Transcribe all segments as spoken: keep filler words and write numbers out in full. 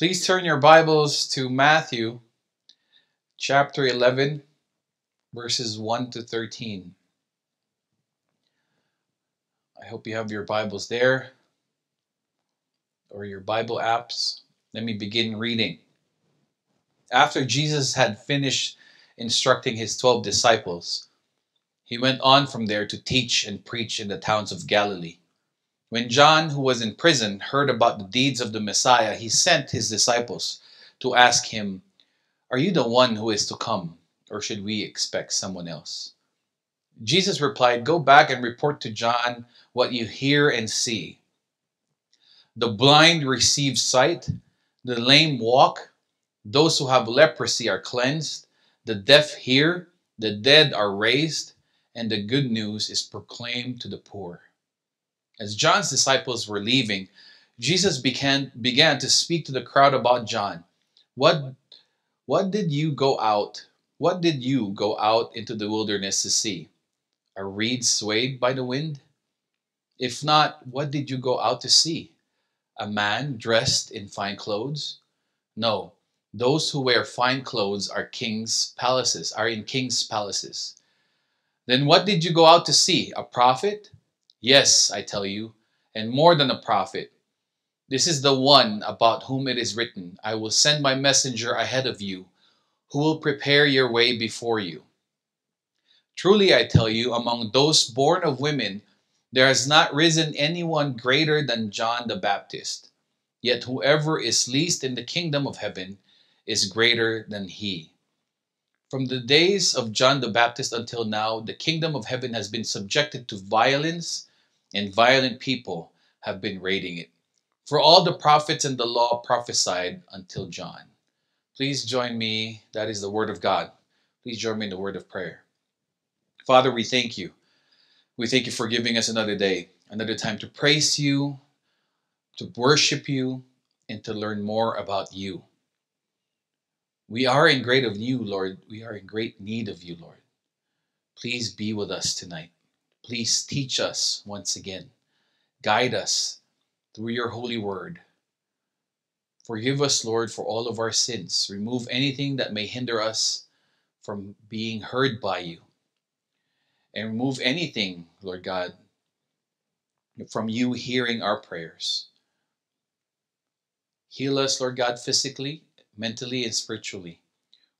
Please turn your Bibles to Matthew chapter eleven, verses one to thirteen. I hope you have your Bibles there or your Bible apps. Let me begin reading. After Jesus had finished instructing his twelve disciples, he went on from there to teach and preach in the towns of Galilee. When John, who was in prison, heard about the deeds of the Messiah, he sent his disciples to ask him, "Are you the one who is to come, or should we expect someone else?" Jesus replied, "Go back and report to John what you hear and see. The blind receive sight, the lame walk, those who have leprosy are cleansed, the deaf hear, the dead are raised, and the good news is proclaimed to the poor." As John's disciples were leaving, Jesus began, began to speak to the crowd about John. What, what did you go out? What did you go out into the wilderness to see? A reed swayed by the wind? If not, what did you go out to see? A man dressed in fine clothes? No, those who wear fine clothes are king's palaces, are in king's palaces. Then what did you go out to see? A prophet? Yes, I tell you, and more than a prophet. This is the one about whom it is written, "I will send my messenger ahead of you, who will prepare your way before you." Truly, I tell you, among those born of women, there has not risen anyone greater than John the Baptist. Yet whoever is least in the kingdom of heaven is greater than he. From the days of John the Baptist until now, the kingdom of heaven has been subjected to violence, and violent people have been raiding it. For all the prophets and the law prophesied until John. Please join me. That is the word of God. Please join me in the word of prayer. Father, we thank you. We thank you for giving us another day, another time to praise you, to worship you, and to learn more about you. We are in great of you, Lord. We are in great need of you, Lord. Please be with us tonight. Please teach us once again. Guide us through your holy word. Forgive us, Lord, for all of our sins. Remove anything that may hinder us from being heard by you. And remove anything, Lord God, from you hearing our prayers. Heal us, Lord God, physically, mentally, and spiritually.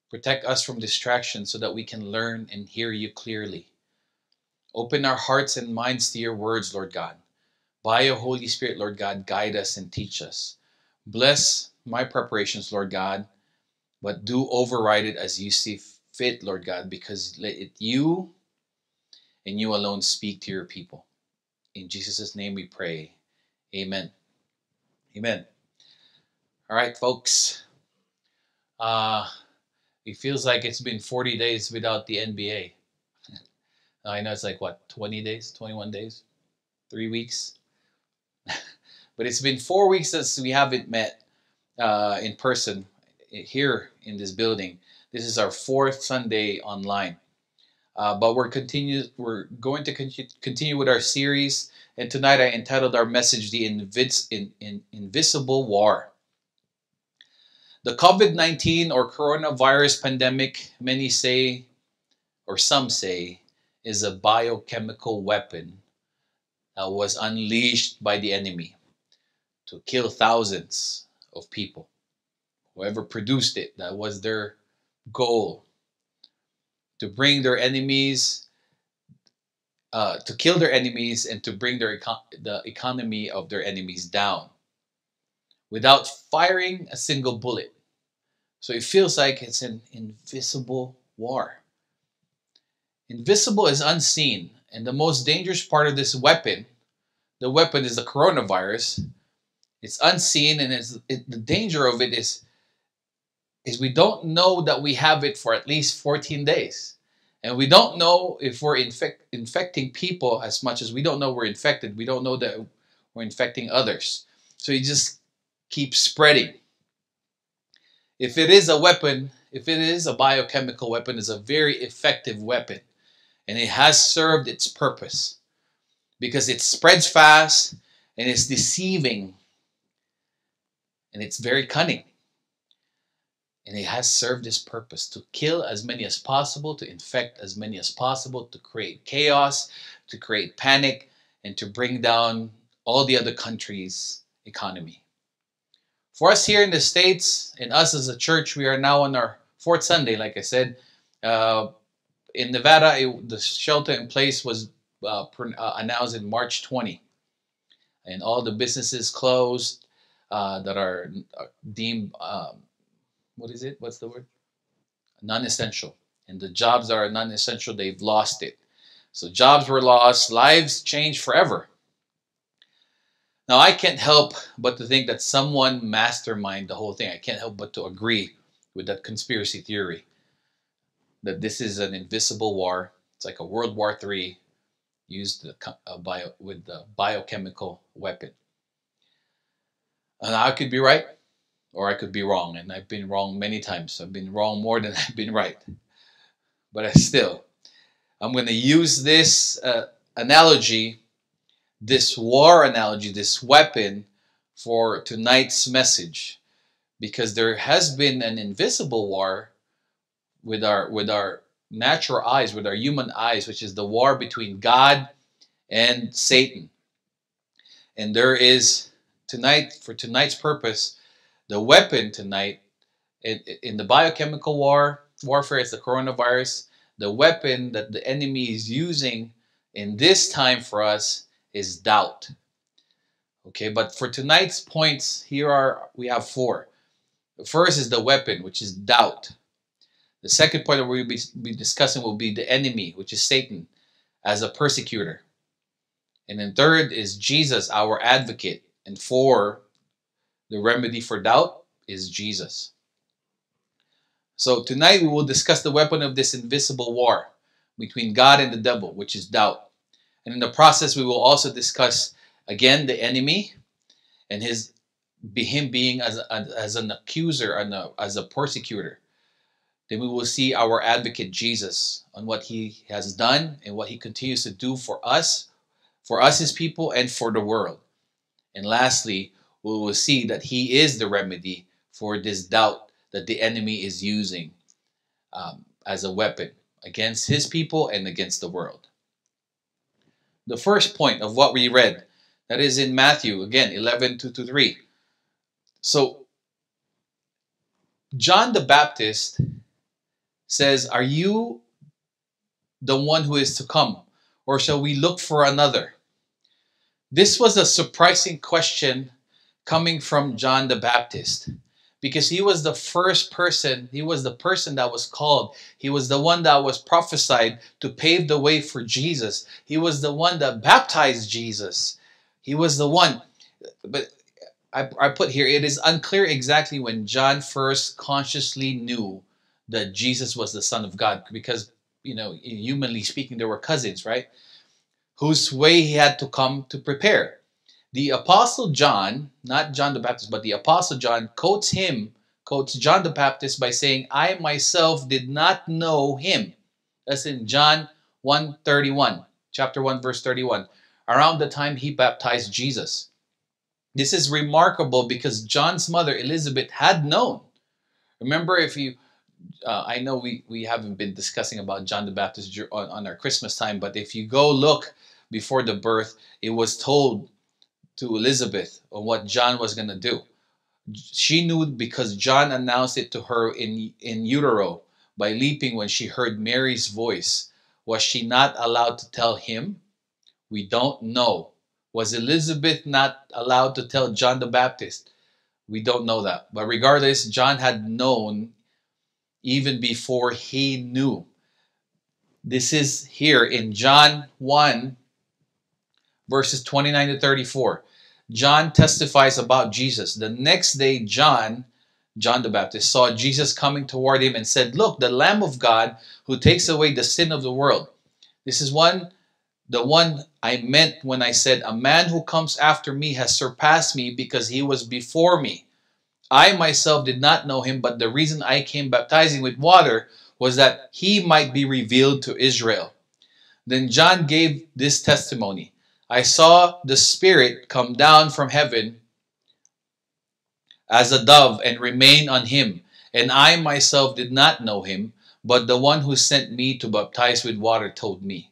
Protect us from distraction so that we can learn and hear you clearly. Open our hearts and minds to your words, Lord God. By your Holy Spirit, Lord God, guide us and teach us. Bless my preparations, Lord God, but do override it as you see fit, Lord God, because let it you and you alone speak to your people. In Jesus' name we pray. Amen. Amen. All right, folks. Uh, it feels like it's been forty days without the N B A. I know it's like, what, twenty days, twenty-one days, three weeks? But it's been four weeks since we haven't met uh, in person here in this building. This is our fourth Sunday online. Uh, but we're continue. We're going to con continue with our series, and tonight I entitled our message "The Invis in, in Invisible War." The COVID nineteen or coronavirus pandemic, many say, or some say, is a biochemical weapon that was unleashed by the enemy to kill thousands of people. Whoever produced it, that was their goal. To bring their enemies, uh, to kill their enemies, and to bring their eco the economy of their enemies down without firing a single bullet. So it feels like it's an invisible war. Invisible is unseen, and the most dangerous part of this weapon, the weapon is the coronavirus. It's unseen, and it's, it, the danger of it is is we don't know that we have it for at least fourteen days. And we don't know if we're infect infecting people as much as we don't know we're infected. We don't know that we're infecting others. So you just keep spreading. If it is a weapon, if it is a biochemical weapon, it's a very effective weapon. And it has served its purpose because it spreads fast and it's deceiving. And it's very cunning. And it has served this purpose, to kill as many as possible, to infect as many as possible, to create chaos, to create panic, and to bring down all the other countries' economy. For us here in the States, and us as a church, we are now on our fourth Sunday, like I said. Uh, in Nevada, it, the shelter in place was uh, pr uh, announced in March twentieth. And all the businesses closed uh, that are, are deemed... Um, What is it? What's the word? Non-essential. And the jobs that are non-essential, they've lost it. So jobs were lost. Lives changed forever. Now, I can't help but to think that someone masterminded the whole thing. I can't help but to agree with that conspiracy theory. That this is an invisible war. It's like a World War Three used bio, with a biochemical weapon. And I could be right. Or I could be wrong, and I've been wrong many times. I've been wrong more than I've been right. But I still, I'm going to use this uh, analogy, this war analogy, this weapon for tonight's message, because there has been an invisible war with our with our natural eyes, with our human eyes, which is the war between God and Satan. And there is tonight, for tonight's purpose, the weapon tonight, in, in the biochemical war, warfare is the coronavirus. The weapon that the enemy is using in this time for us is doubt. Okay, but for tonight's points, here are, we have four. The first is the weapon, which is doubt. The second point that we'll be, be discussing will be the enemy, which is Satan, as a persecutor. And then third is Jesus, our advocate. And four, the remedy for doubt is Jesus. So tonight we will discuss the weapon of this invisible war between God and the devil, which is doubt. And in the process, we will also discuss, again, the enemy and his, him being as, a, as an accuser, and a, as a persecutor. Then we will see our advocate, Jesus, on what he has done and what he continues to do for us, for us, his people, and for the world. And lastly, we will see that he is the remedy for this doubt that the enemy is using um, as a weapon against his people and against the world. The first point of what we read, that is in Matthew, again, eleven, two to three. So, John the Baptist says, "Are you the one who is to come, or shall we look for another?" This was a surprising question coming from John the Baptist, because he was the first person, he was the person that was called. He was the one that was prophesied to pave the way for Jesus. He was the one that baptized Jesus. He was the one. But I, I put here, it is unclear exactly when John first consciously knew that Jesus was the Son of God, because, you know, humanly speaking, they were cousins, right? Whose way he had to come to prepare. The Apostle John, not John the Baptist, but the Apostle John quotes him, quotes John the Baptist by saying, "I myself did not know him." That's in John one thirty-one, chapter one, verse thirty-one, around the time he baptized Jesus. This is remarkable because John's mother, Elizabeth, had known. Remember, if you, uh, I know we, we haven't been discussing about John the Baptist on, on our Christmas time, but if you go look before the birth, it was told to Elizabeth on what John was going to do. She knew because John announced it to her in, in utero by leaping when she heard Mary's voice. Was she not allowed to tell him? We don't know. Was Elizabeth not allowed to tell John the Baptist? We don't know that. But regardless, John had known even before he knew. This is here in John one, verses twenty-nine to thirty-four. John testifies about Jesus. The next day, John, John the Baptist, saw Jesus coming toward him and said, "Look, the Lamb of God who takes away the sin of the world. This is one, the one I meant when I said, a man who comes after me has surpassed me because he was before me. I myself did not know him, but the reason I came baptizing with water was that he might be revealed to Israel." Then John gave this testimony, "I saw the Spirit come down from heaven as a dove and remain on him, And I myself did not know him, but the one who sent me to baptize with water told me,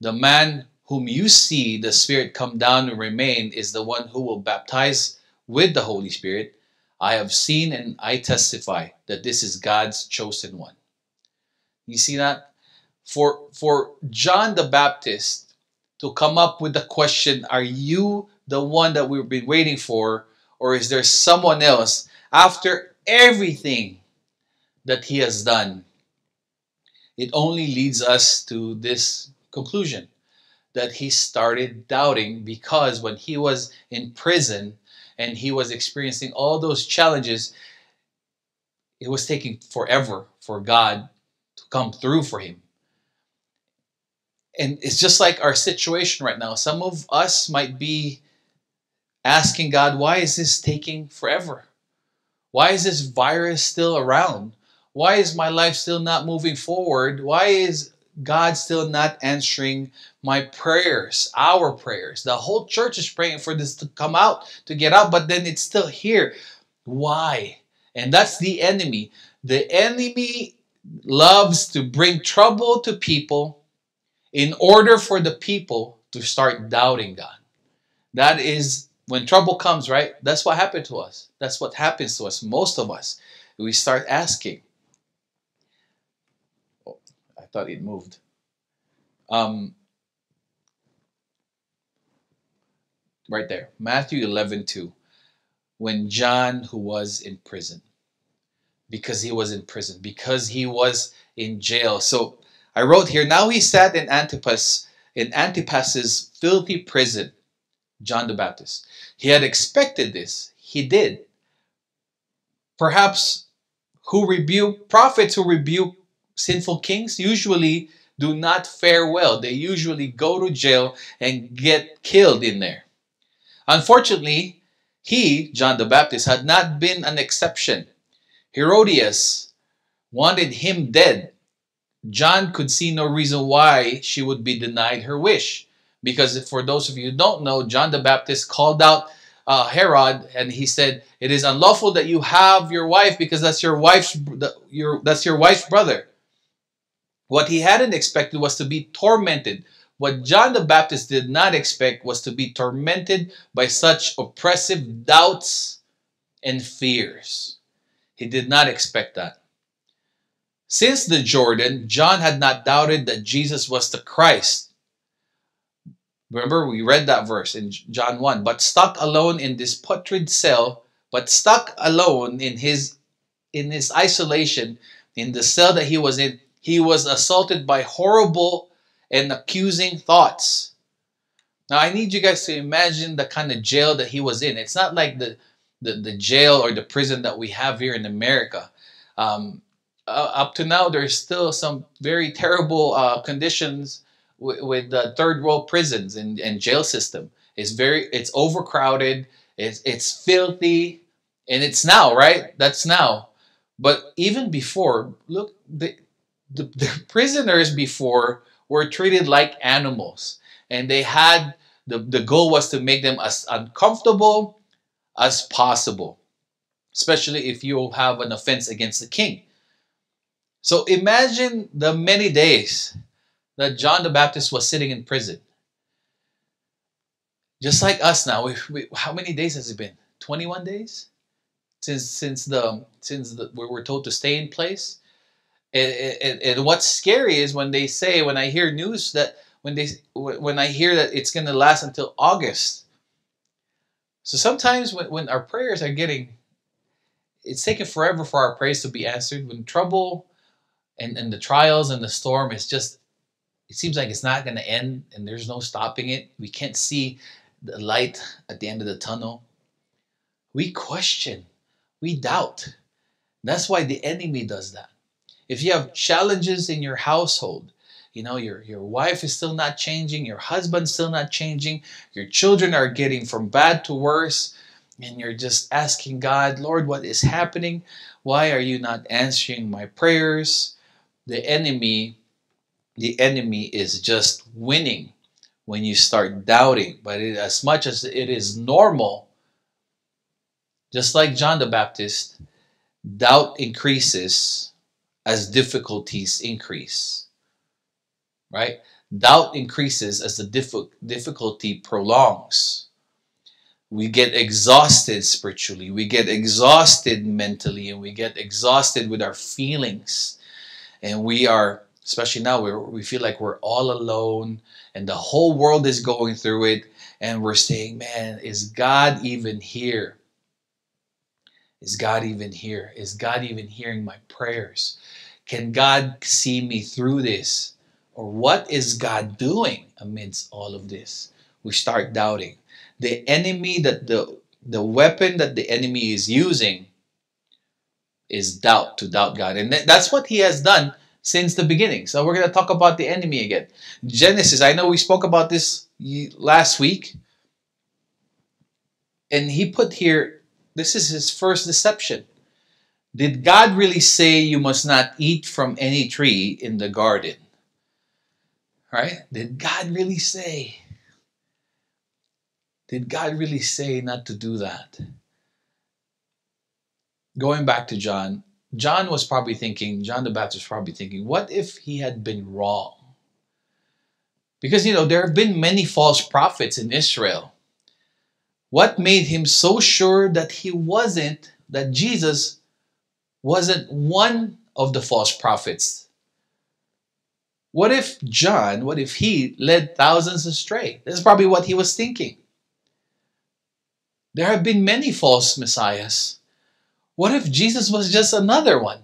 the man whom you see the Spirit come down and remain is the one who will baptize with the Holy Spirit. I have seen and I testify that this is God's chosen one. You see that? For, for John the Baptist to come up with the question, are you the one that we've been waiting for, or is there someone else? After everything that he has done, it only leads us to this conclusion, that he started doubting, because when he was in prison and he was experiencing all those challenges, it was taking forever for God to come through for him. And it's just like our situation right now. Some of us might be asking God, why is this taking forever? Why is this virus still around? Why is my life still not moving forward? Why is God still not answering my prayers, our prayers? The whole church is praying for this to come out, to get out, but then it's still here. Why? And that's the enemy. The enemy loves to bring trouble to people in order for the people to start doubting God. That is, when trouble comes, right? That's what happened to us. That's what happens to us, most of us. We start asking. Oh, I thought it moved. Um, right there. Matthew eleven two. When John, who was in prison. Because he was in prison. Because he was in jail. So I wrote here, now he sat in Antipas, in Antipas's filthy prison. John the Baptist. He had expected this. He did. Perhaps who rebuke, prophets who rebuke sinful kings usually do not fare well. They usually go to jail and get killed in there. Unfortunately, he, John the Baptist, had not been an exception. Herodias wanted him dead. John could see no reason why she would be denied her wish. Because for those of you who don't know, John the Baptist called out uh, Herod, and he said, "It is unlawful that you have your wife, because that's your wife's your that's your wife's brother." What he hadn't expected was to be tormented. What John the Baptist did not expect was to be tormented by such oppressive doubts and fears. He did not expect that. Since the Jordan, John had not doubted that Jesus was the Christ. Remember, we read that verse in John one. But stuck alone in this putrid cell, but stuck alone in his, in his isolation, in the cell that he was in, he was assaulted by horrible and accusing thoughts. Now, I need you guys to imagine the kind of jail that he was in. It's not like the, the, the jail or the prison that we have here in America. Um, uh, up to now, there's still some very terrible uh, conditions with the third world prisons and, and jail system. It's very, it's overcrowded, it's, it's filthy, and it's now, right? That's now. But even before, look, the, the, the prisoners before were treated like animals. And they had, the, the goal was to make them as uncomfortable as possible. Especially if you have an offense against the king. So imagine the many days that John the Baptist was sitting in prison. Just like us now. We, we, how many days has it been? twenty-one days? Since, since, the, since the, we were told to stay in place. And, and, and what's scary is when they say, when I hear news that, when, they, when I hear that it's going to last until August. So sometimes when, when our prayers are getting, it's taking forever for our prayers to be answered. When trouble and, and the trials and the storm is just, it seems like it's not going to end, and there's no stopping it. We can't see the light at the end of the tunnel. We question. We doubt. That's why the enemy does that. If you have challenges in your household, you know, your, your wife is still not changing, your husband's still not changing, your children are getting from bad to worse, and you're just asking God, Lord, what is happening? Why are you not answering my prayers? The enemy... The enemy is just winning when you start doubting. But it, as much as it is normal, just like John the Baptist, doubt increases as difficulties increase, right? Doubt increases as the diff difficulty prolongs. We get exhausted spiritually, we get exhausted mentally, and we get exhausted with our feelings. And we are, especially now, we we feel like we're all alone and the whole world is going through it. And we're saying, man, is God even here? Is God even here? Is God even hearing my prayers? Can God see me through this? Or what is God doing amidst all of this? We start doubting. The enemy that the the weapon that the enemy is using is doubt, to doubt God. And that's what he has done since the beginning. So we're going to talk about the enemy again. Genesis, I know we spoke about this last week. And he put here, this is his first deception. Did God really say you must not eat from any tree in the garden? Right? Did God really say? Did God really say not to do that? Going back to John, John was probably thinking, John the Baptist was probably thinking, what if he had been wrong? Because, you know, there have been many false prophets in Israel. What made him so sure that he wasn't, that Jesus wasn't one of the false prophets? What if John, what if he led thousands astray? That's probably what he was thinking. There have been many false messiahs. What if Jesus was just another one?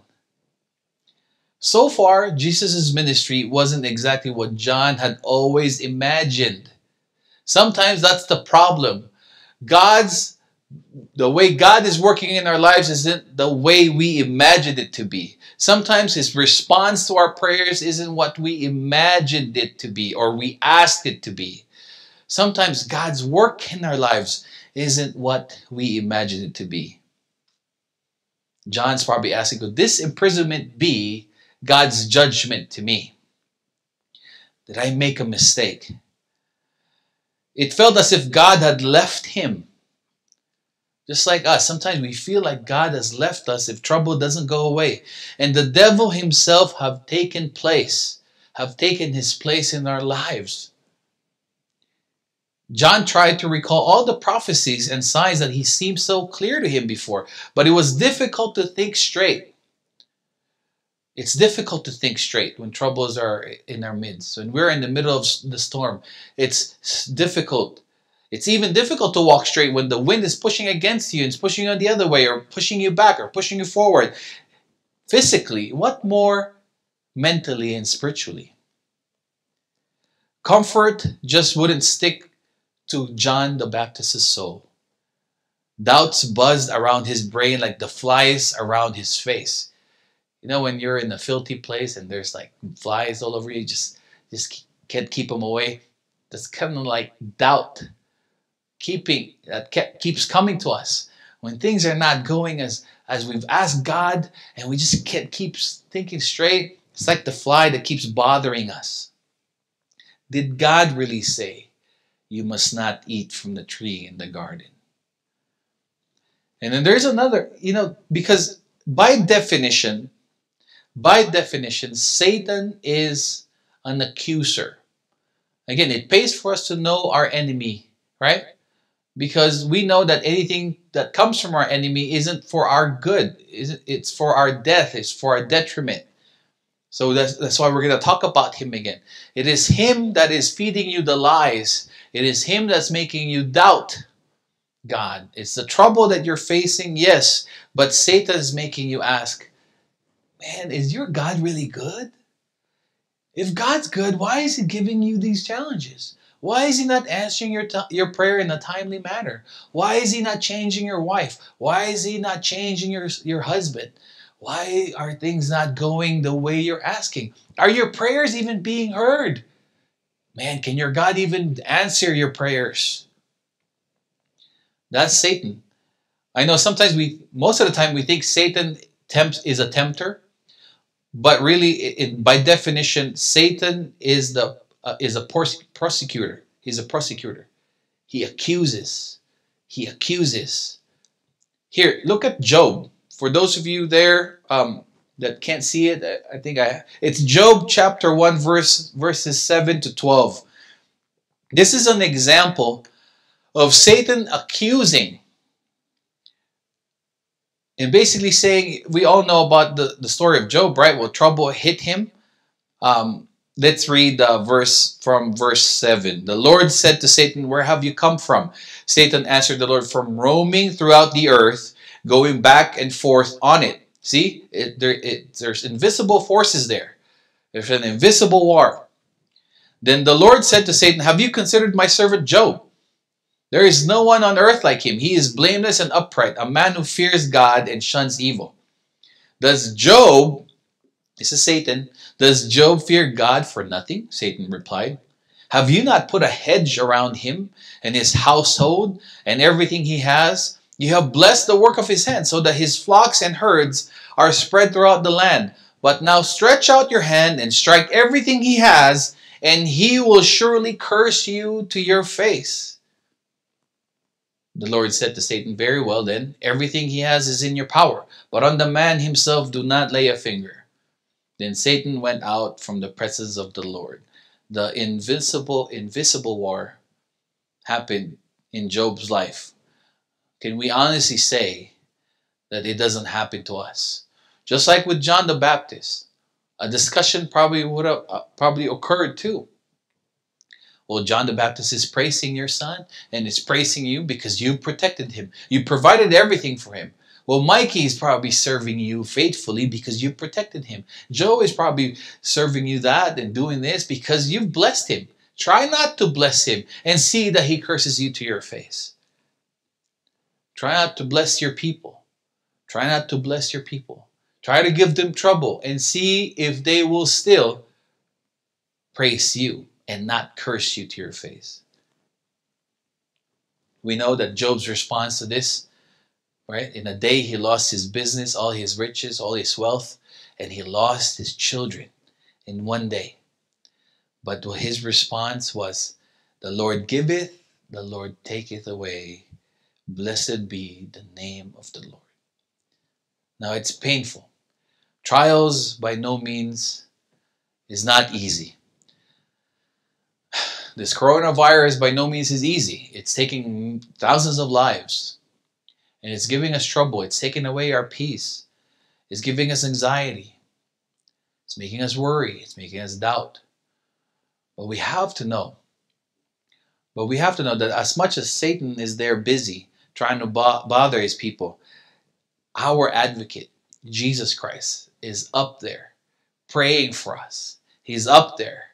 So far, Jesus' ministry wasn't exactly what John had always imagined. Sometimes that's the problem. God's, the way God is working in our lives isn't the way we imagined it to be. Sometimes his response to our prayers isn't what we imagined it to be or we asked it to be. Sometimes God's work in our lives isn't what we imagine it to be. John's probably asking, could this imprisonment be God's judgment to me? Did I make a mistake? It felt as if God had left him. Just like us, sometimes we feel like God has left us if trouble doesn't go away. And the devil himself have taken place, have taken his place in our lives. John tried to recall all the prophecies and signs that he seemed so clear to him before, but it was difficult to think straight. It's difficult to think straight when troubles are in our midst. When we're in the middle of the storm, it's difficult. It's even difficult to walk straight when the wind is pushing against you and it's pushing you the other way or pushing you back or pushing you forward. Physically, what more mentally and spiritually? Comfort just wouldn't stick to John the Baptist's soul. Doubts buzzed around his brain like the flies around his face. You know, when you're in a filthy place and there's like flies all over you, just, just can't keep them away. That's kind of like doubt keeping, that kept, keeps coming to us. When things are not going as, as we've asked God and we just can't keep thinking straight, it's like the fly that keeps bothering us. Did God really say, you must not eat from the tree in the garden? And then there's another, you know, because by definition, by definition, Satan is an accuser. Again, it pays for us to know our enemy, right? Because we know that anything that comes from our enemy isn't for our good. It's for our death. It's for our detriment. So that's, that's why we're going to talk about him again. It is him that is feeding you the lies. It is him that's making you doubt God. It's the trouble that you're facing, yes, but Satan is making you ask, man, is your God really good? If God's good, why is he giving you these challenges? Why is he not answering your, your prayer in a timely manner? Why is he not changing your wife? Why is he not changing your, your husband? Why are things not going the way you're asking? Are your prayers even being heard? Man, can your God even answer your prayers? That's Satan. I know sometimes we, most of the time we think Satan tempts, is a tempter, but really, it, it, by definition, Satan is the uh, is a prosecutor. He's a prosecutor. He accuses. He accuses. Here, look at Job. for those of you there um, that can't see it, I think I it's Job chapter one, verse verses seven to twelve. This is an example of Satan accusing and basically saying, we all know about the, the story of Job, right? Well, trouble hit him. Um, let's read the verse from verse seven. The Lord said to Satan, "Where have you come from?" Satan answered the Lord, "From roaming throughout the earth, going back and forth on it." See, it, there, it, there's invisible forces there. There's an invisible war. Then the Lord said to Satan, "Have you considered my servant Job? There is no one on earth like him. He is blameless and upright, a man who fears God and shuns evil. Does Job," this is Satan, "does Job fear God for nothing?" Satan replied, "Have you not put a hedge around him and his household and everything he has? You have blessed the work of his hands so that his flocks and herds are spread throughout the land. But now stretch out your hand and strike everything he has, and he will surely curse you to your face." The Lord said to Satan, "Very well then, everything he has is in your power, but on the man himself do not lay a finger." Then Satan went out from the presence of the Lord. The invisible, invisible war happened in Job's life. Can we honestly say that it doesn't happen to us? Just like with John the Baptist, a discussion probably would have uh, probably occurred too. Well, John the Baptist is praising your son and is praising you because you protected him. You provided everything for him. Well, Mikey is probably serving you faithfully because you protected him. Joe is probably serving you that and doing this because you've blessed him. Try not to bless him and see that he curses you to your face. Try not to bless your people. Try not to bless your people. Try to give them trouble and see if they will still praise you and not curse you to your face. We know that Job's response to this, right? In a day he lost his business, all his riches, all his wealth, and he lost his children in one day. But his response was, "The Lord giveth, the Lord taketh away. Blessed be the name of the Lord." Now it's painful. Trials by no means is not easy. This coronavirus by no means is easy. It's taking thousands of lives. And it's giving us trouble. It's taking away our peace. It's giving us anxiety. It's making us worry. It's making us doubt. But we have to know. But we have to know that as much as Satan is there busy trying to bo- bother his people, our advocate, Jesus Christ, is up there praying for us. He's up there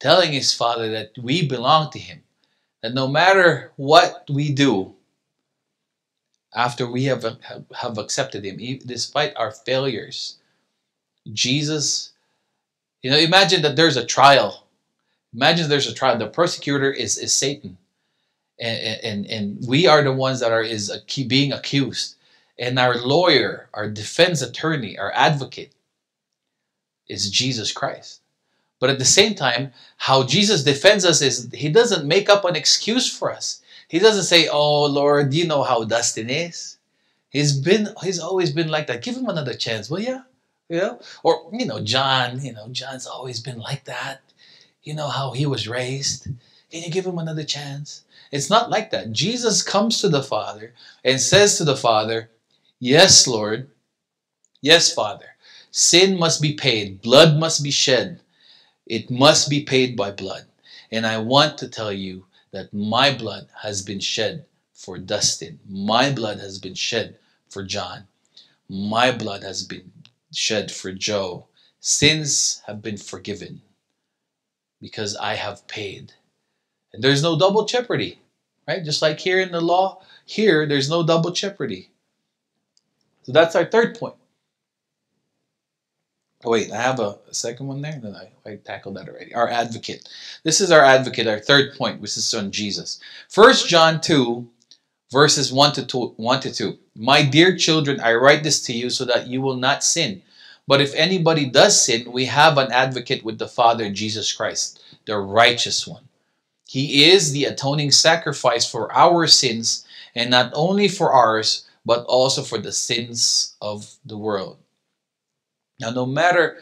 telling his Father that we belong to him, that no matter what we do, after we have, have, have accepted him, even despite our failures, Jesus, you know, imagine that there's a trial. Imagine there's a trial. The persecutor is, is Satan. And, and, and we are the ones that are is being accused. And our lawyer, our defense attorney, our advocate is Jesus Christ. But at the same time, how Jesus defends us is he doesn't make up an excuse for us. He doesn't say, "Oh Lord, you know how Dustin is. He's been, he's always been like that. Give him another chance, will you?" You know, or you know, John. You know, John's always been like that. You know how he was raised. Can you give him another chance? It's not like that. Jesus comes to the Father and says to the Father, "Yes, Lord. Yes, Father. Sin must be paid. Blood must be shed. It must be paid by blood. And I want to tell you that my blood has been shed for Dustin. My blood has been shed for John. My blood has been shed for Joe. Sins have been forgiven because I have paid." And there's no double jeopardy, right? Just like here in the law, here there's no double jeopardy. So that's our third point. Oh, wait, I have a, a second one there? Then I, I tackled that already. Our advocate. This is our advocate, our third point, which is on Jesus. First John two, verses one to two. "My dear children, I write this to you so that you will not sin. But if anybody does sin, we have an advocate with the Father, Jesus Christ, the righteous one. He is the atoning sacrifice for our sins, and not only for ours, but also for the sins of the world. Now, no matter,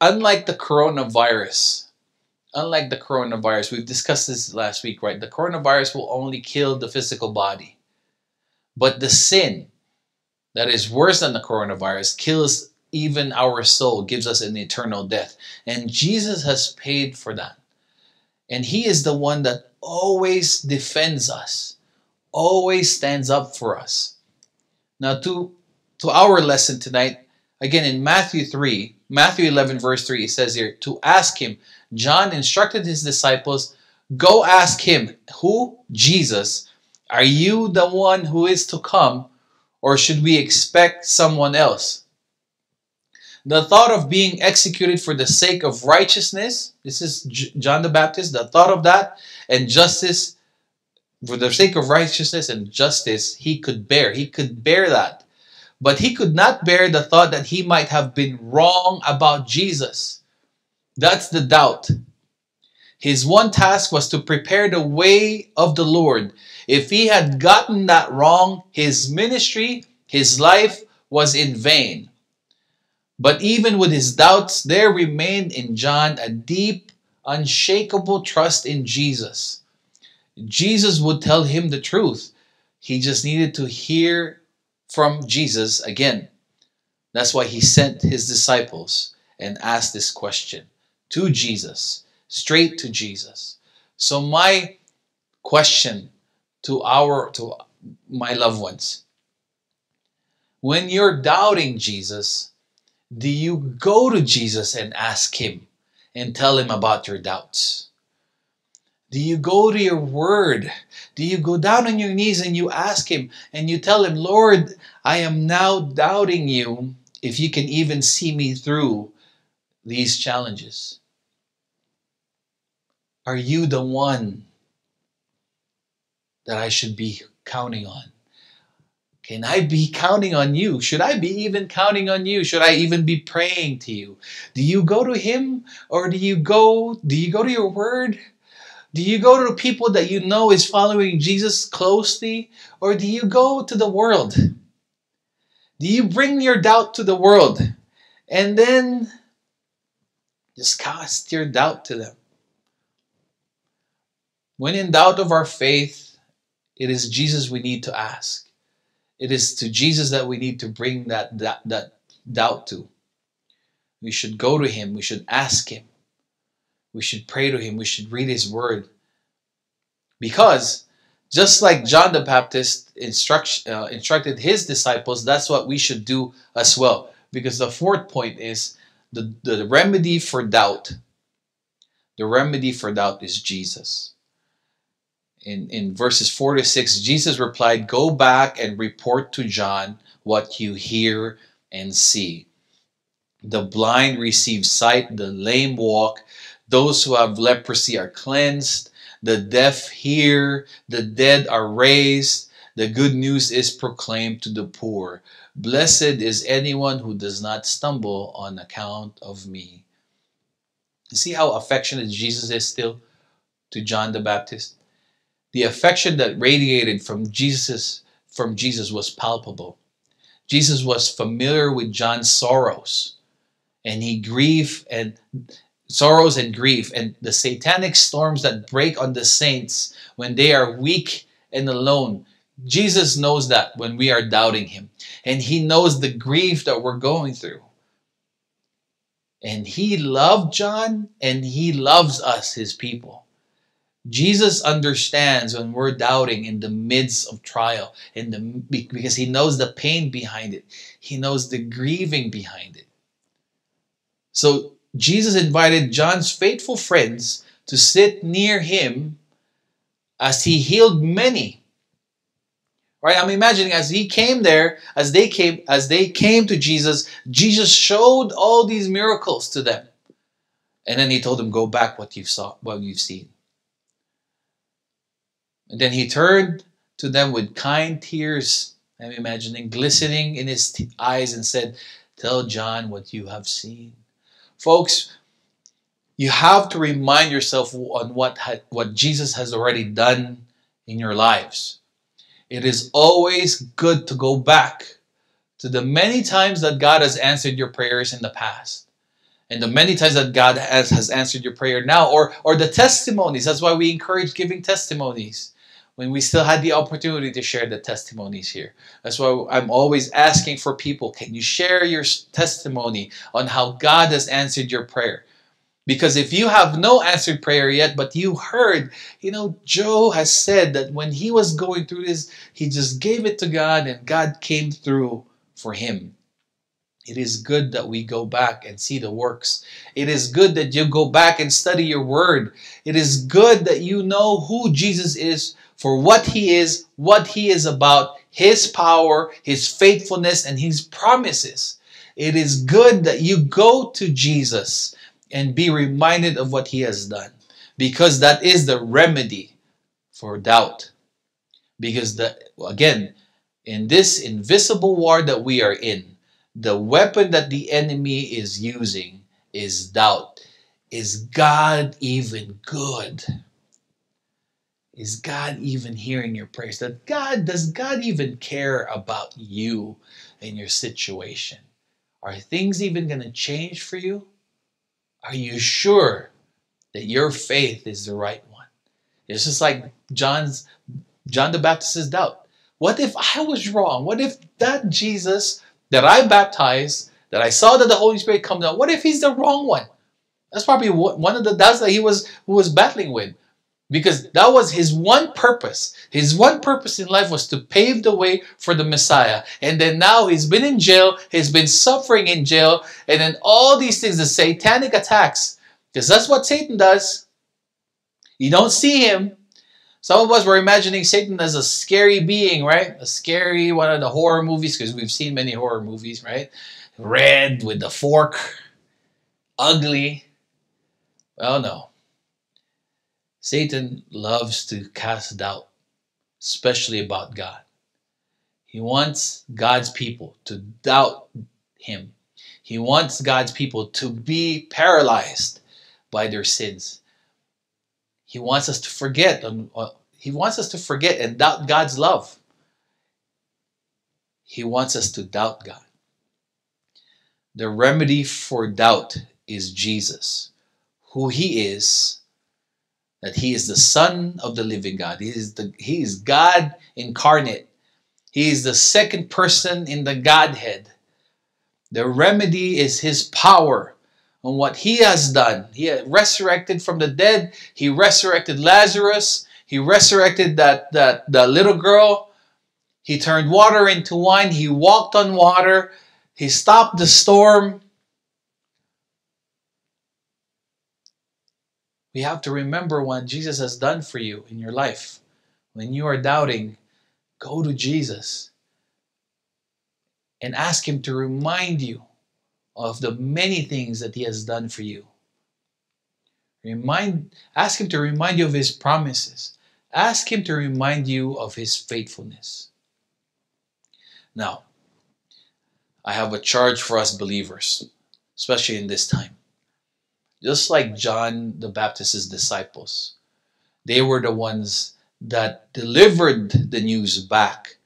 unlike the coronavirus, unlike the coronavirus, we've discussed this last week, right? The coronavirus will only kill the physical body. But the sin that is worse than the coronavirus kills even our soul, gives us an eternal death. And Jesus has paid for that. And he is the one that always defends us, always stands up for us. Now to, to our lesson tonight, again in Matthew three, Matthew eleven verse three, it says here, to ask him, John instructed his disciples, go ask him, who? Jesus. Are you the one who is to come, or should we expect someone else? The thought of being executed for the sake of righteousness, this is John the Baptist, the thought of that, and justice, for the sake of righteousness and justice, he could bear. He could bear that. But he could not bear the thought that he might have been wrong about Jesus. That's the doubt. His one task was to prepare the way of the Lord. If he had gotten that wrong, his ministry, his life was in vain. But even with his doubts, there remained in John a deep, unshakable trust in Jesus. Jesus would tell him the truth. He just needed to hear from Jesus again. That's why he sent his disciples and asked this question to Jesus, straight to Jesus. So my question to our, to my loved ones, when you're doubting Jesus, do you go to Jesus and ask him and tell him about your doubts? Do you go to your word? Do you go down on your knees and you ask him and you tell him, Lord, I am now doubting you if you can even see me through these challenges? Are you the one that I should be counting on? Can I be counting on you? Should I be even counting on you? Should I even be praying to you? Do you go to him, or do you go, do you go to your word? Do you go to the people that you know is following Jesus closely, or do you go to the world? Do you bring your doubt to the world and then just cast your doubt to them? When in doubt of our faith, it is Jesus we need to ask. It is to Jesus that we need to bring that, that, that doubt to. We should go to him. We should ask him. We should pray to him. We should read his word. Because just like John the Baptist instruct, uh, instructed his disciples, that's what we should do as well. Because the fourth point is the, the remedy for doubt. The remedy for doubt is Jesus. In, in verses four to six, Jesus replied, go back and report to John what you hear and see. The blind receive sight, the lame walk, those who have leprosy are cleansed, the deaf hear, the dead are raised, the good news is proclaimed to the poor. Blessed is anyone who does not stumble on account of me. You see how affectionate Jesus is still to John the Baptist? The affection that radiated from Jesus, from Jesus was palpable. Jesus was familiar with John's sorrows, and he grieved and sorrows and grief and the satanic storms that break on the saints when they are weak and alone. Jesus knows that when we are doubting him, and he knows the grief that we're going through. And he loved John, and he loves us, his people. Jesus understands when we're doubting in the midst of trial, in the, because he knows the pain behind it. He knows the grieving behind it. So Jesus invited John's faithful friends to sit near him as he healed many. Right? I'm imagining as he came there, as they came, as they came to Jesus, Jesus showed all these miracles to them. And then he told them, go back what you've saw, what you've seen. And then he turned to them with kind tears, I'm imagining, glistening in his eyes, and said, tell John what you have seen. Folks, you have to remind yourself on what, what Jesus has already done in your lives. It is always good to go back to the many times that God has answered your prayers in the past, and the many times that God has, has answered your prayer now, or, or the testimonies. That's why we encourage giving testimonies when we still had the opportunity to share the testimonies here. That's why I'm always asking for people, can you share your testimony on how God has answered your prayer? Because if you have no answered prayer yet, but you heard, you know, Joe has said that when he was going through this, he just gave it to God and God came through for him. It is good that we go back and see the works. It is good that you go back and study your word. It is good that you know who Jesus is, for what he is, what he is about, his power, his faithfulness, and his promises. It is good that you go to Jesus and be reminded of what he has done, because that is the remedy for doubt. Because, the, again, in this invisible war that we are in, the weapon that the enemy is using is doubt. Is God even good? Is God even hearing your prayers? That God, does God even care about you and your situation? Are things even going to change for you? Are you sure that your faith is the right one? It's just like John's, John the Baptist's doubt. What if I was wrong? What if that Jesus that I baptized, that I saw that the Holy Spirit come down, what if he's the wrong one? That's probably one of the doubts that he was, who was battling with. Because that was his one purpose. His one purpose in life was to pave the way for the Messiah. And then now he's been in jail. He's been suffering in jail. And then all these things, the satanic attacks. Because that's what Satan does. You don't see him. Some of us were imagining Satan as a scary being, right? A scary one of the horror movies. Because we've seen many horror movies, right? Red with the fork. Ugly. Well, no. Satan loves to cast doubt, especially about God. He wants God's people to doubt him. He wants God's people to be paralyzed by their sins. He wants us to forget. He wants us to forget and doubt God's love. He wants us to doubt God. The remedy for doubt is Jesus, who he is, that he is the Son of the living God. He is, the, he is God incarnate. He is the second person in the Godhead. The remedy is his power on what he has done. He resurrected from the dead. He resurrected Lazarus. He resurrected that, that, that little girl. He turned water into wine. He walked on water. He stopped the storm. We have to remember what Jesus has done for you in your life. When you are doubting, go to Jesus and ask him to remind you of the many things that he has done for you. Remind, ask him to remind you of his promises. Ask him to remind you of his faithfulness. Now, I have a charge for us believers, especially in this time. Just like John the Baptist's disciples, they were the ones that delivered the news back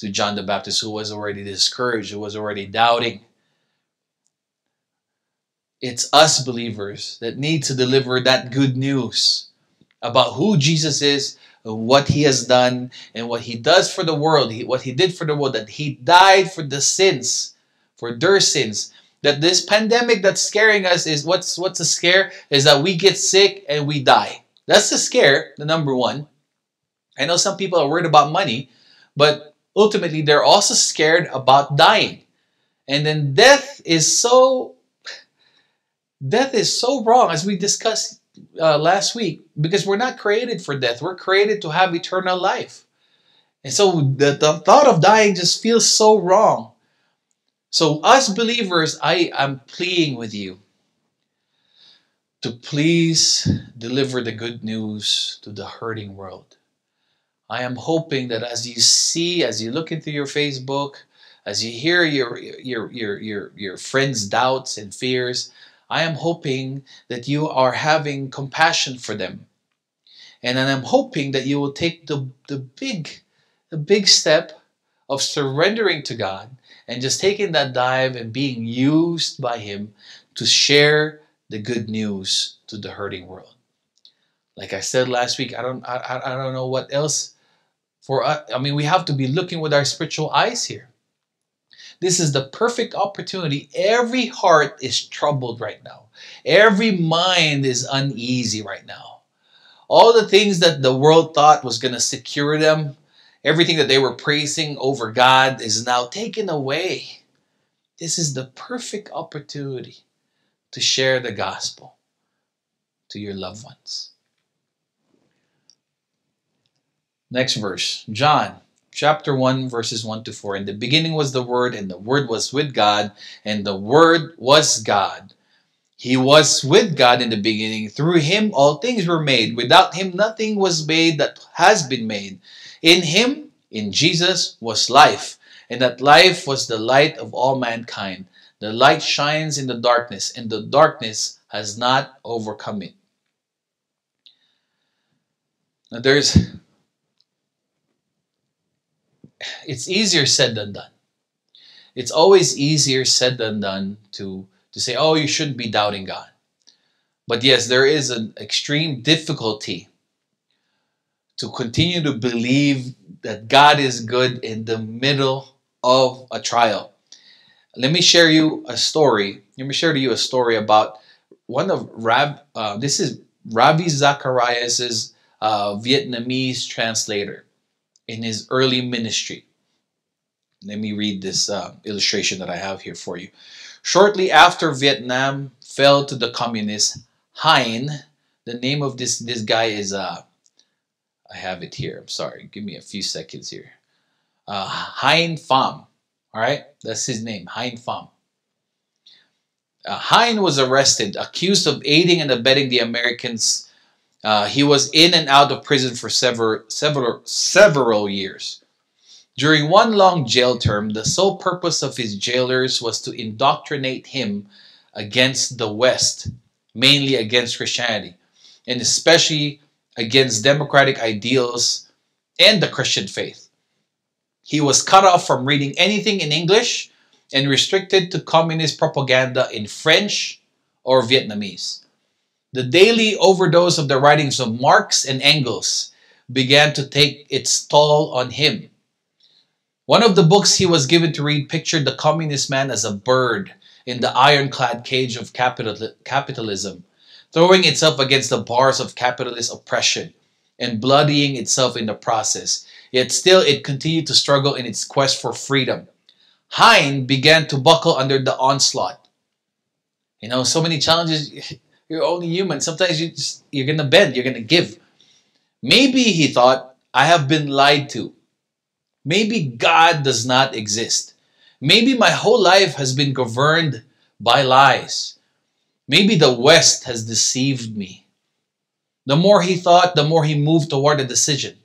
to John the Baptist, who was already discouraged, who was already doubting. It's us believers that need to deliver that good news about who Jesus is, and what he has done, and what he does for the world, what he did for the world, that he died for the sins, for their sins. That this pandemic that's scaring us is, what's what's a scare? Is that we get sick and we die. That's the scare, the number one. I know some people are worried about money, but ultimately they're also scared about dying. And then death is so, death is so wrong, as we discussed uh, last week, because we're not created for death. We're created to have eternal life. And so the, the thought of dying just feels so wrong. So us believers, I am pleading with you to please deliver the good news to the hurting world. I am hoping that as you see, as you look into your Facebook, as you hear your, your, your, your, your friends' doubts and fears, I am hoping that you are having compassion for them. And I'm hoping that you will take the, the big the big step of surrendering to God and just taking that dive and being used by Him to share the good news to the hurting world. Like I said last week, I don't, I, I don't know what else for us. I mean, we have to be looking with our spiritual eyes here. This is the perfect opportunity. Every heart is troubled right now. Every mind is uneasy right now. All the things that the world thought was going to secure them, everything that they were praising over God is now taken away. This is the perfect opportunity to share the gospel to your loved ones. Next verse, John chapter one, verses one to four. In the beginning was the Word, and the Word was with God, and the Word was God. He was with God in the beginning. Through Him all things were made. Without Him nothing was made that has been made. In Him, in Jesus, was life, and that life was the light of all mankind. The light shines in the darkness, and the darkness has not overcome it. Now there's... It's easier said than done. It's always easier said than done to, to say, oh, you shouldn't be doubting God. But yes, there is an extreme difficulty to continue to believe that God is good in the middle of a trial. Let me share you a story. Let me share to you a story about one of Rav, uh, this is Ravi Zacharias' uh, Vietnamese translator. In his early ministry. Let me read this uh, illustration that I have here for you. Shortly after Vietnam fell to the communists, Hien, the name of this, this guy is, uh, I have it here, I'm sorry, give me a few seconds here. Uh, Hien Pham, all right, that's his name, Hien Pham. Uh, Hien was arrested, accused of aiding and abetting the Americans. Uh, he was in and out of prison for several, several, several years. During one long jail term, the sole purpose of his jailers was to indoctrinate him against the West, mainly against Christianity, and especially against democratic ideals and the Christian faith. He was cut off from reading anything in English and restricted to communist propaganda in French or Vietnamese. The daily overdose of the writings of Marx and Engels began to take its toll on him. One of the books he was given to read pictured the communist man as a bird in the ironclad cage of capital capitalism, throwing itself against the bars of capitalist oppression and bloodying itself in the process. Yet still it continued to struggle in its quest for freedom. Hien began to buckle under the onslaught. You know, so many challenges... You're only human. Sometimes you just, you're going to bend. You're going to give. Maybe, he thought, I have been lied to. Maybe God does not exist. Maybe my whole life has been governed by lies. Maybe the West has deceived me. The more he thought, the more he moved toward a decision.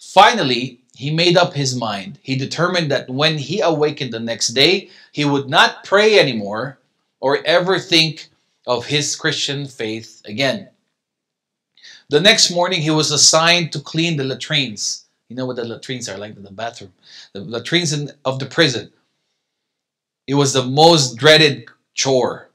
Finally, he made up his mind. He determined that when he awakened the next day, he would not pray anymore or ever think of his Christian faith again. The next morning, he was assigned to clean the latrines. You know what the latrines are like in the bathroom. The latrines in, of the prison. It was the most dreaded chore.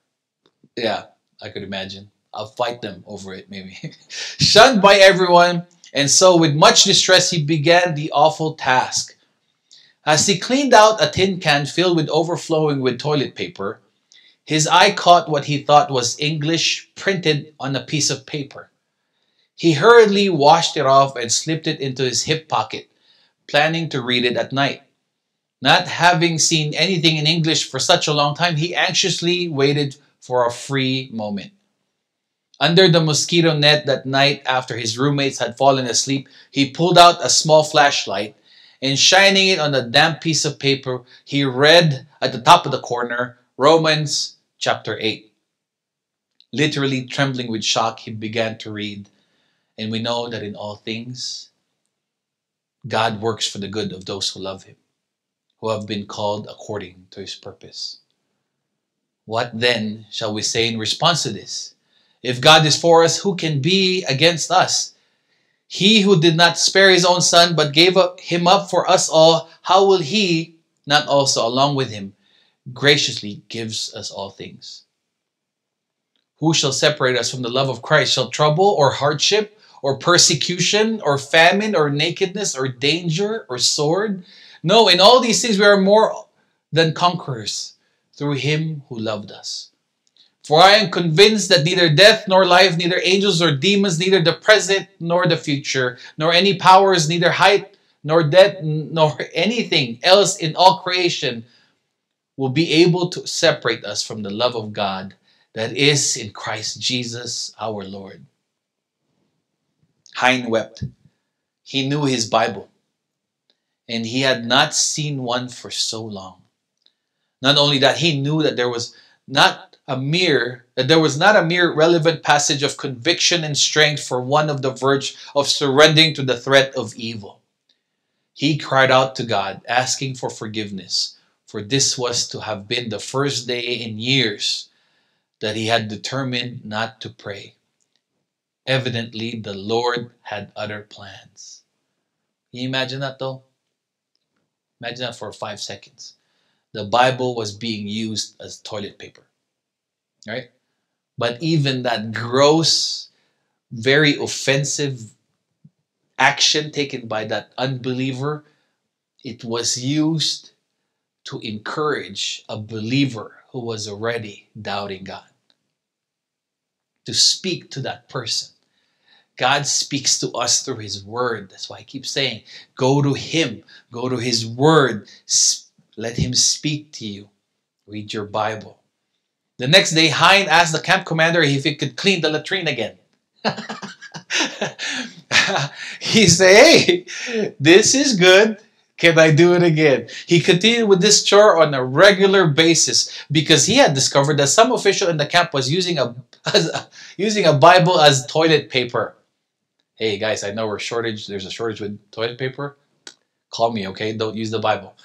Yeah, I could imagine. I'll fight them over it, maybe. Shunned by everyone, and so with much distress, he began the awful task. As he cleaned out a tin can filled with overflowing with toilet paper, his eye caught what he thought was English printed on a piece of paper. He hurriedly washed it off and slipped it into his hip pocket, planning to read it at night. Not having seen anything in English for such a long time, he anxiously waited for a free moment. Under the mosquito net that night, after his roommates had fallen asleep, he pulled out a small flashlight and shining it on a damp piece of paper, he read at the top of the corner, Romans chapter eight. Literally trembling with shock, he began to read. And we know that in all things, God works for the good of those who love Him, who have been called according to His purpose. What then shall we say in response to this? If God is for us, who can be against us? He who did not spare his own son, but gave up him up for us all, how will he not also, along with him, graciously gives us all things? Who shall separate us from the love of Christ? Shall trouble or hardship or persecution or famine or nakedness or danger or sword? No, in all these things we are more than conquerors through him who loved us. For I am convinced that neither death nor life, neither angels nor demons, neither the present nor the future, nor any powers, neither height nor depth, nor anything else in all creation will be able to separate us from the love of God that is in Christ Jesus our Lord. Hien wept. He knew his Bible, and he had not seen one for so long. Not only that, he knew that there was not a mere, that there was not a mere relevant passage of conviction and strength for one of the verge of surrendering to the threat of evil. He cried out to God, asking for forgiveness, for this was to have been the first day in years that he had determined not to pray. Evidently, the Lord had other plans. Can you imagine that though? Imagine that for five seconds. The Bible was being used as toilet paper. Right? But even that gross, very offensive action taken by that unbeliever, it was used to encourage a believer who was already doubting God. To speak to that person. God speaks to us through his word. That's why I keep saying, go to him. Go to his word. Let him speak to you. Read your Bible. The next day, Hien asked the camp commander if he could clean the latrine again. He said, hey, this is good. Can I do it again? He continued with this chore on a regular basis because he had discovered that some official in the camp was using a, as a, using a Bible as toilet paper. Hey, guys, I know we're shortage. There's a shortage with toilet paper. Call me, okay? Don't use the Bible.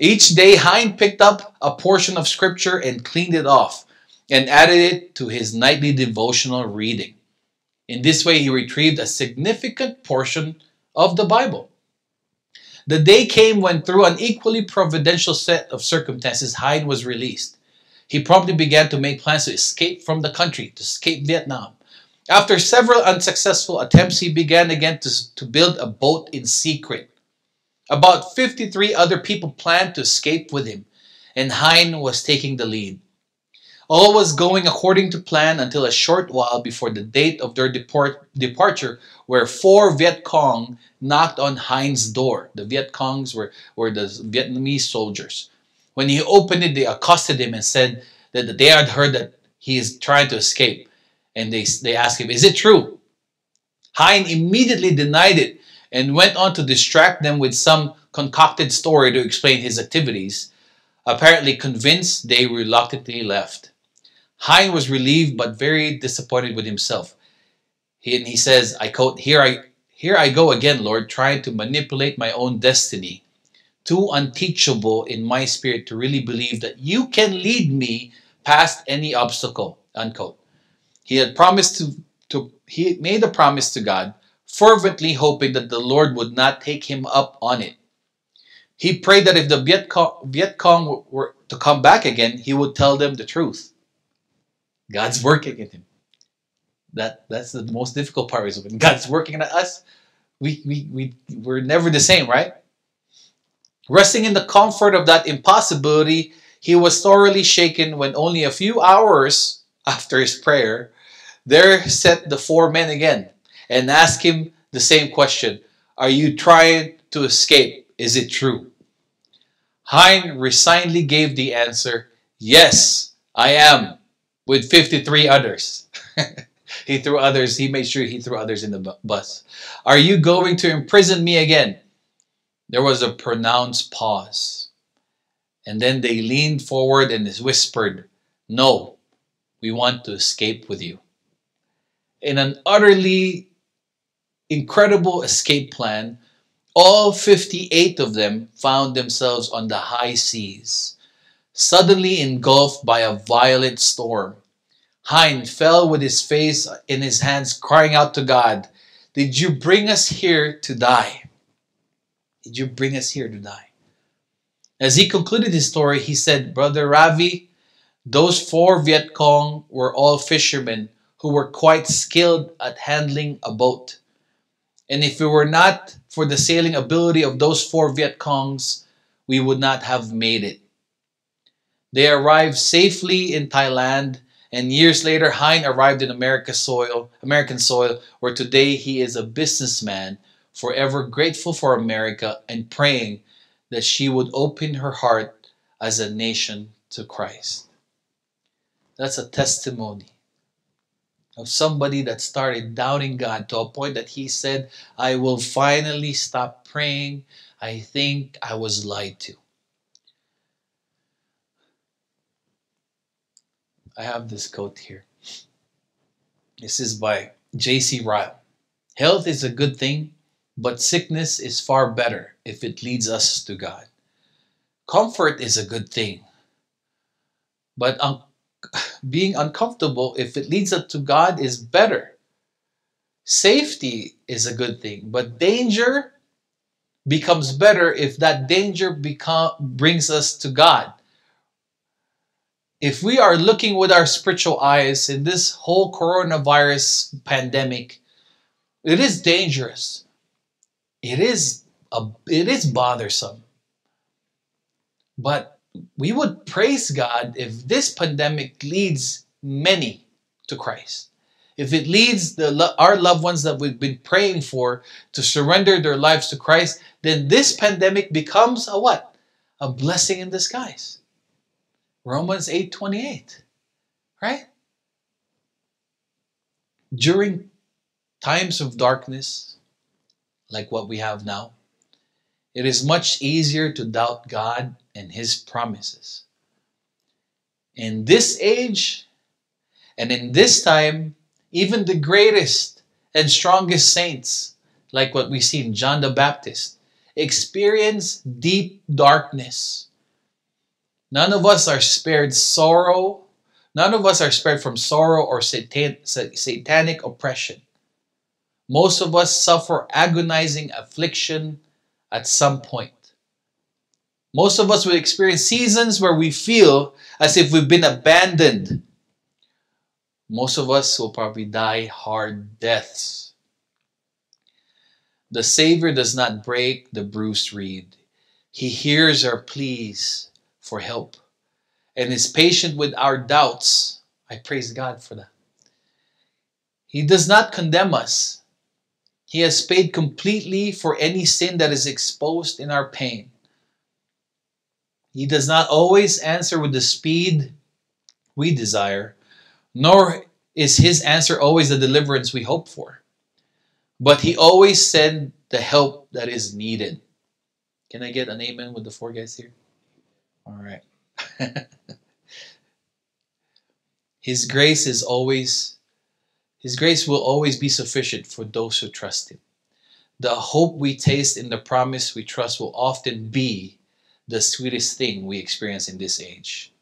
Each day, Hien picked up a portion of scripture and cleaned it off, and added it to his nightly devotional reading. In this way, he retrieved a significant portion of the Bible. The day came when, through an equally providential set of circumstances, Hien was released. He promptly began to make plans to escape from the country, to escape Vietnam. After several unsuccessful attempts, he began again to, to build a boat in secret. About fifty-three other people planned to escape with him, and Hien was taking the lead. All was going according to plan until a short while before the date of their deport, departure, where four Viet Cong knocked on Hien's door. The Viet Congs were, were the Vietnamese soldiers. When he opened it, they accosted him and said that they had heard that he is trying to escape. And they, they asked him, is it true? Hien immediately denied it and went on to distract them with some concocted story to explain his activities. Apparently convinced, they reluctantly left. Hien was relieved but very disappointed with himself. He, and he says, I quote, here I, here I go again, Lord, trying to manipulate my own destiny. Too unteachable in my spirit to really believe that you can lead me past any obstacle, unquote. He had promised to, to he made a promise to God, fervently hoping that the Lord would not take him up on it. He prayed that if the Viet Cong, Viet Cong were to come back again, he would tell them the truth. God's working in him. That, that's the most difficult part. When God's working in us, we, we, we, we're never the same, right? Resting in the comfort of that impossibility, he was thoroughly shaken when only a few hours after his prayer, there sat the four men again and asked him the same question. Are you trying to escape? Is it true? Hien resignedly gave the answer, yes, I am, with fifty-three others. He threw others, he made sure he threw others in the bus. Are you going to imprison me again? There was a pronounced pause. And then they leaned forward and whispered, no, we want to escape with you. In an utterly incredible escape plan, all fifty-eight of them found themselves on the high seas, suddenly engulfed by a violent storm. Hien fell with his face in his hands, crying out to God, Did you bring us here to die? Did you bring us here to die? As he concluded his story, he said, Brother Ravi, those four Viet Cong were all fishermen who were quite skilled at handling a boat. And if it were not for the sailing ability of those four Viet Congs, we would not have made it. They arrived safely in Thailand, and years later, Hien arrived in America soil, American soil, where today he is a businessman, forever grateful for America and praying that she would open her heart as a nation to Christ. That's a testimony of somebody that started doubting God to a point that he said, I will finally stop praying. I think I was lied to. I have this quote here. This is by J C Ryle. Health is a good thing, but sickness is far better if it leads us to God. Comfort is a good thing, but un being uncomfortable, if it leads us to God, is better. Safety is a good thing, but danger becomes better if that danger become, brings us to God. If we are looking with our spiritual eyes in this whole coronavirus pandemic, it is dangerous. It is, a, it is bothersome. But we would praise God if this pandemic leads many to Christ. If it leads the, our loved ones that we've been praying for to surrender their lives to Christ, then this pandemic becomes a what? A blessing in disguise. Romans eight twenty-eight, right? During times of darkness, like what we have now, it is much easier to doubt God and His promises. In this age and in this time, even the greatest and strongest saints, like what we see in John the Baptist, experience deep darkness. None of us are spared sorrow. None of us are spared from sorrow or satan satanic oppression. Most of us suffer agonizing affliction at some point. Most of us will experience seasons where we feel as if we've been abandoned. Most of us will probably die hard deaths. The Savior does not break the bruised reed. He hears our pleas for help and is patient with our doubts. I praise God for that. He does not condemn us. He has paid completely for any sin that is exposed in our pain. He does not always answer with the speed we desire, nor is his answer always the deliverance we hope for. But he always sends the help that is needed. Can I get an amen with the four guys here? All right. His grace is always, His grace will always be sufficient for those who trust Him. The hope we taste in the promise we trust will often be the sweetest thing we experience in this age.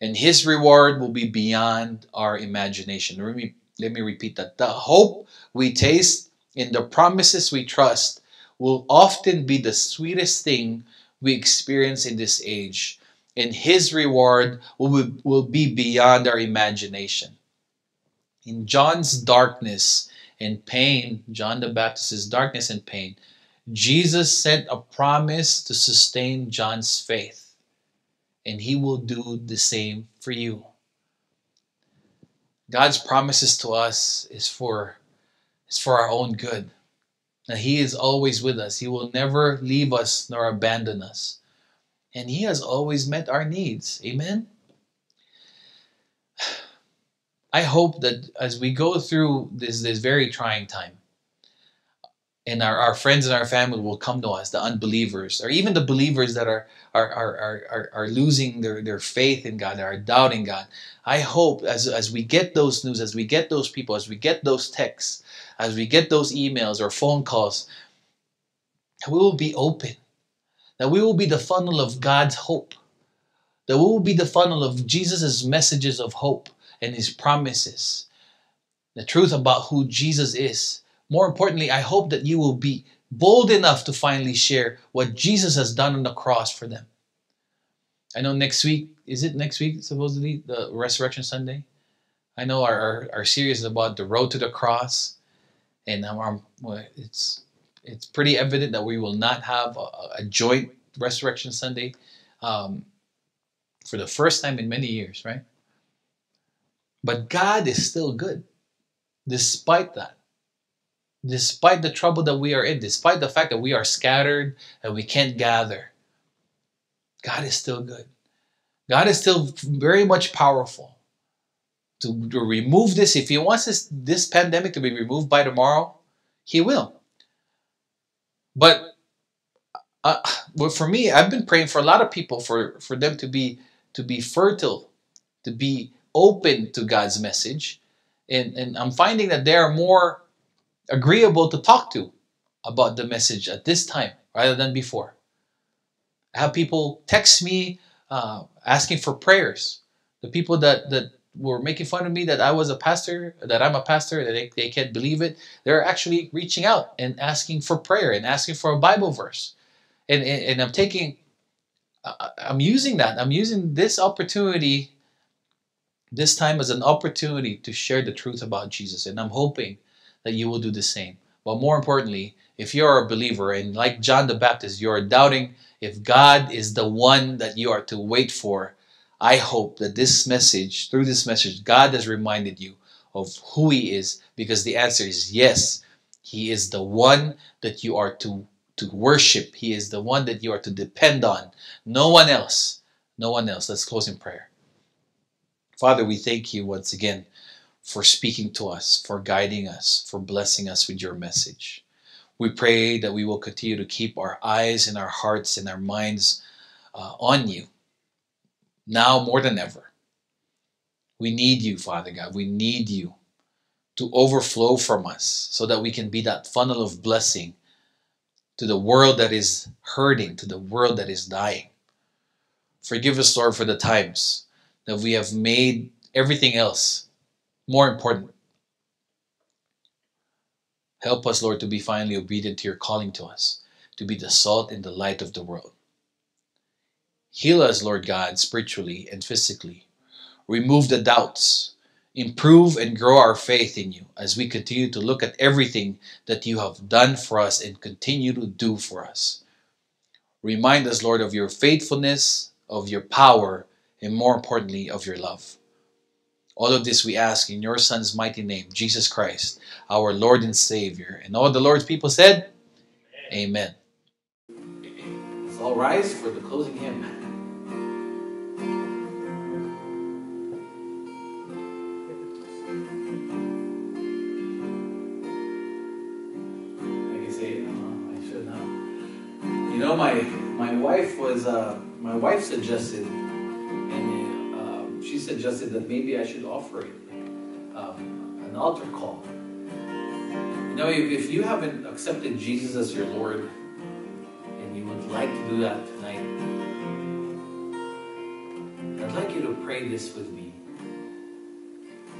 And His reward will be beyond our imagination. Let me, let me repeat that. The hope we taste in the promises we trust will often be the sweetest thing we experience in this age, and His reward will, will be beyond our imagination. In John's darkness and pain, John the Baptist's darkness and pain, Jesus sent a promise to sustain John's faith, and He will do the same for you. God's promises to us is for, is for our own good. Now, He is always with us. He will never leave us nor abandon us. And He has always met our needs. Amen? I hope that as we go through this, this very trying time, and our, our friends and our family will come to us, the unbelievers, or even the believers that are, are, are, are, are losing their, their faith in God, that are doubting God. I hope as, as we get those news, as we get those people, as we get those texts, as we get those emails or phone calls, that we will be open, that we will be the funnel of God's hope, that we will be the funnel of Jesus' messages of hope and His promises, the truth about who Jesus is. more importantly, I hope that you will be bold enough to finally share what Jesus has done on the cross for them. I know next week, is it next week supposedly, the Resurrection Sunday? I know our, our, our series is about the road to the cross, and um, it's, it's pretty evident that we will not have a, a joint Resurrection Sunday um, for the first time in many years, right? But God is still good, despite that. Despite the trouble that we are in, despite the fact that we are scattered and we can't gather, God is still good. God is still very much powerful to, to remove this. If He wants this, this pandemic to be removed by tomorrow, He will. But uh, for me, I've been praying for a lot of people for, for them to be, to be fertile, to be open to God's message. And, and I'm finding that they are more agreeable to talk to about the message at this time rather than before. I have people text me uh, asking for prayers. The people that, that were making fun of me that I was a pastor, that I'm a pastor, that they, they can't believe it, they're actually reaching out and asking for prayer and asking for a Bible verse. And, and, and I'm taking, I'm using that, I'm using this opportunity this time as an opportunity to share the truth about Jesus. And I'm hoping that you will do the same. But more importantly, if you're a believer and like John the Baptist, you're doubting if God is the one that you are to wait for, I hope that this message, through this message, God has reminded you of who He is, because the answer is yes. He is the one that you are to, to worship. He is the one that you are to depend on. No one else. No one else. Let's close in prayer. Father, we thank You once again for speaking to us, for guiding us, for blessing us with Your message. We pray that we will continue to keep our eyes and our hearts and our minds uh, on You, now more than ever. We need You, Father God. We need You to overflow from us so that we can be that funnel of blessing to the world that is hurting, to the world that is dying. Forgive us, Lord, for the times that we have made everything else more important. Help us, Lord, to be finally obedient to Your calling to us, to be the salt and the light of the world. Heal us, Lord God, spiritually and physically. Remove the doubts. Improve and grow our faith in You as we continue to look at everything that You have done for us and continue to do for us. Remind us, Lord, of Your faithfulness, of Your power, and more importantly, of Your love. All of this we ask in Your Son's mighty name, Jesus Christ, our Lord and Savior. And all the Lord's people said, amen. Amen. Let's all rise for the closing hymn. I can say it. No, I should not. You know, my my wife was uh, my wife suggested. She suggested that maybe I should offer it, um, an altar call. You know, if, if you haven't accepted Jesus as your Lord, and you would like to do that tonight, I'd like you to pray this with me,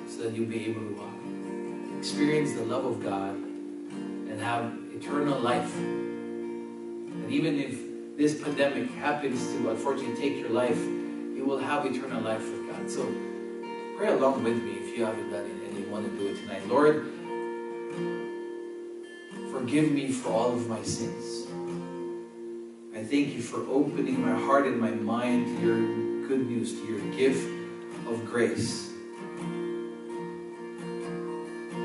so that you'll be able to uh, experience the love of God and have eternal life. And even if this pandemic happens to, unfortunately, take your life, you will have eternal life with God. So pray along with me if you haven't done it and you want to do it tonight. Lord, forgive me for all of my sins. I thank You for opening my heart and my mind to Your good news, to Your gift of grace.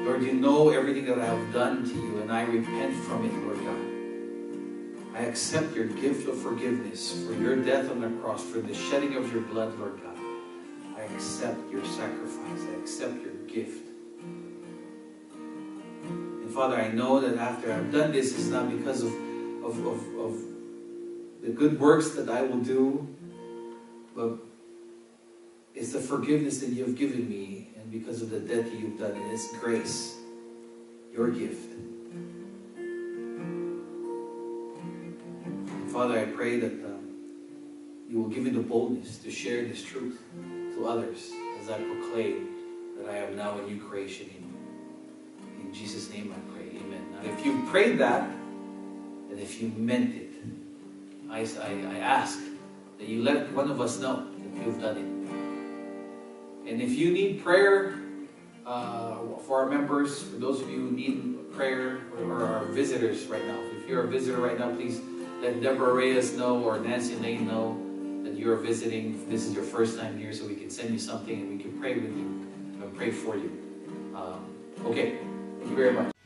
Lord, You know everything that I have done to You, and I repent from it, Lord God. I accept Your gift of forgiveness for Your death on the cross, for the shedding of Your blood, Lord God. I accept Your sacrifice. I accept Your gift. And Father, I know that after I've done this, it's not because of, of, of, of the good works that I will do, but it's the forgiveness that You have given me, and because of the death that You've done, and it's grace, Your gift. Father, I pray that um, You will give me the boldness to share this truth to others as I proclaim that I am now a new creation in You. In Jesus' name I pray, amen. you prayed that, and if you meant it, I, I, I ask that you let one of us know that you've done it. And if you need prayer uh, for our members, for those of you who need prayer or are visitors right now, if you're a visitor right now, please let Deborah Reyes know or Nancy Lane know that you're visiting. This is your first time here, so we can send you something and we can pray with you and pray for you. Um, okay, thank you very much.